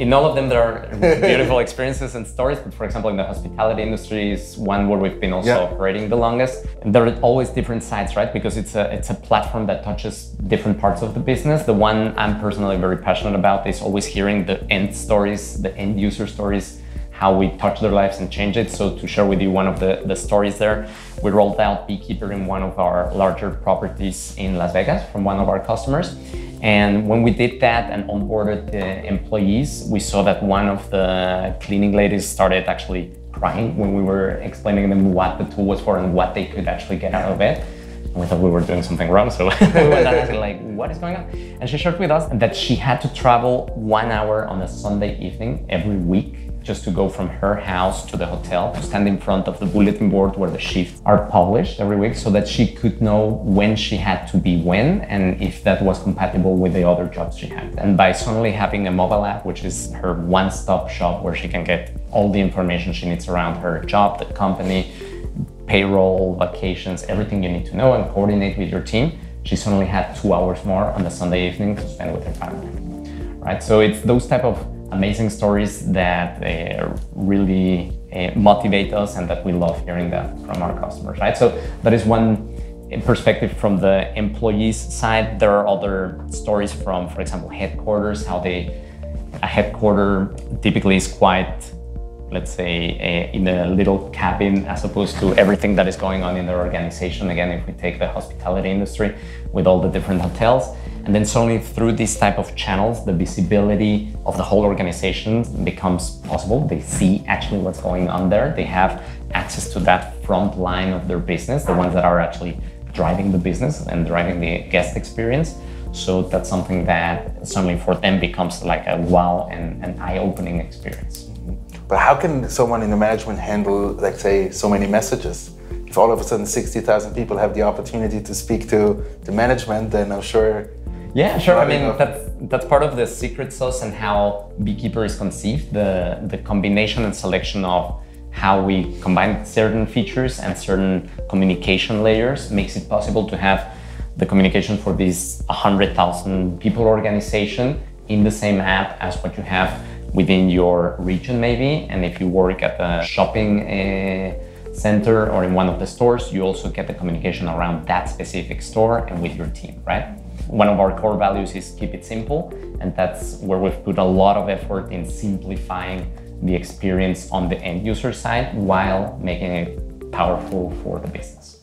in all of them, there are beautiful experiences and stories. But for example, in the hospitality industry is one where we've been also operating the longest. And there are always different sides, right? Because it's a platform that touches different parts of the business. The one I'm personally very passionate about is always hearing the end stories, the end user stories, how we touch their lives and change it. So to share with you one of the stories there, we rolled out Beekeeper in one of our larger properties in Las Vegas from one of our customers. And when we did that and onboarded the employees, we saw that one of the cleaning ladies started actually crying when we were explaining them what the tool was for and what they could actually get out of it. And we thought we were doing something wrong, so we went down and like, what is going on? And she shared with us that she had to travel 1 hour on a Sunday evening every week just to go from her house to the hotel, to stand in front of the bulletin board where the shifts are published every week, so that she could know when she had to be when and if that was compatible with the other jobs she had. And by suddenly having a mobile app, which is her one-stop shop where she can get all the information she needs around her job, the company, payroll, vacations, everything you need to know and coordinate with your team, she suddenly had 2 hours more on the Sunday evening to spend with her family, right? So it's those type of amazing stories that really motivate us and that we love hearing that from our customers, right? So that is one perspective from the employees' side. There are other stories from, for example, headquarters, how a headquarter typically is quite, let's say, in a little cabin as opposed to everything that is going on in their organization. Again, if we take the hospitality industry with all the different hotels, and then suddenly through these type of channels, the visibility of the whole organization becomes possible. They see actually what's going on there. They have access to that front line of their business, the ones that are actually driving the business and driving the guest experience. So that's something that suddenly for them becomes like a wow and an eye-opening experience. But how can someone in the management handle, let's say, so many messages? If all of a sudden 60,000 people have the opportunity to speak to the management, then I'm sure. Yeah, sure. I mean, that's part of the secret sauce and how Beekeeper is conceived, the combination and selection of how we combine certain features and certain communication layers makes it possible to have the communication for this 100,000 people organization in the same app as what you have within your region maybe. And if you work at a shopping center or in one of the stores, you also get the communication around that specific store and with your team, right? One of our core values is keep it simple, and that's where we've put a lot of effort in simplifying the experience on the end user side while making it powerful for the business.